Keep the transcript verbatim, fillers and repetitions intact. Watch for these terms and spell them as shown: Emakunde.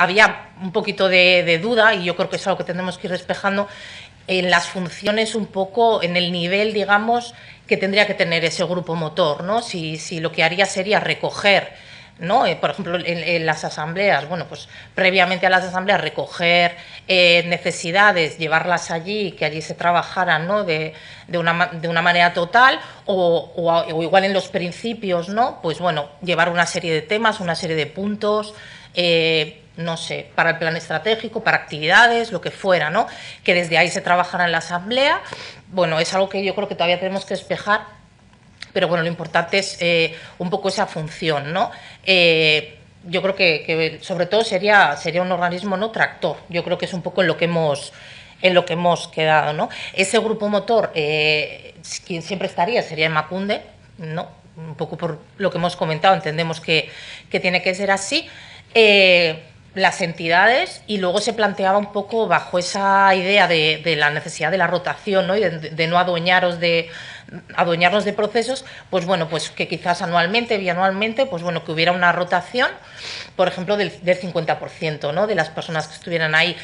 había un poquito de, de duda, y yo creo que es algo que tendremos que ir despejando, en las funciones un poco, en el nivel, digamos, que tendría que tener ese grupo motor, ¿no? Si, si lo que haría sería recoger, ¿no? Eh, por ejemplo, en, en las asambleas, bueno, pues previamente a las asambleas recoger eh, necesidades, llevarlas allí, que allí se trabajaran, ¿no? De, de, una, de una manera total, o, o, o igual en los principios, ¿no? Pues bueno, llevar una serie de temas, una serie de puntos, eh, no sé, para el plan estratégico, para actividades, lo que fuera, ¿no? Que desde ahí se trabajara en la asamblea. Bueno, es algo que yo creo que todavía tenemos que despejar, pero bueno, lo importante es eh, un poco esa función, ¿no? Eh, yo creo que, que sobre todo sería, sería un organismo no tractor. Yo creo que es un poco en lo que hemos, en lo que hemos quedado, ¿no? Ese grupo motor, eh, quien siempre estaría sería Emakunde, ¿no? Un poco por lo que hemos comentado, entendemos que, que tiene que ser así. Eh, las entidades, y luego se planteaba un poco bajo esa idea de, de la necesidad de la rotación, ¿no? Y de, de no adueñaros de, adueñarnos de procesos, pues bueno, pues que quizás anualmente, bianualmente, pues bueno, que hubiera una rotación, por ejemplo, del, del cincuenta por ciento, ¿no? De las personas que estuvieran ahí.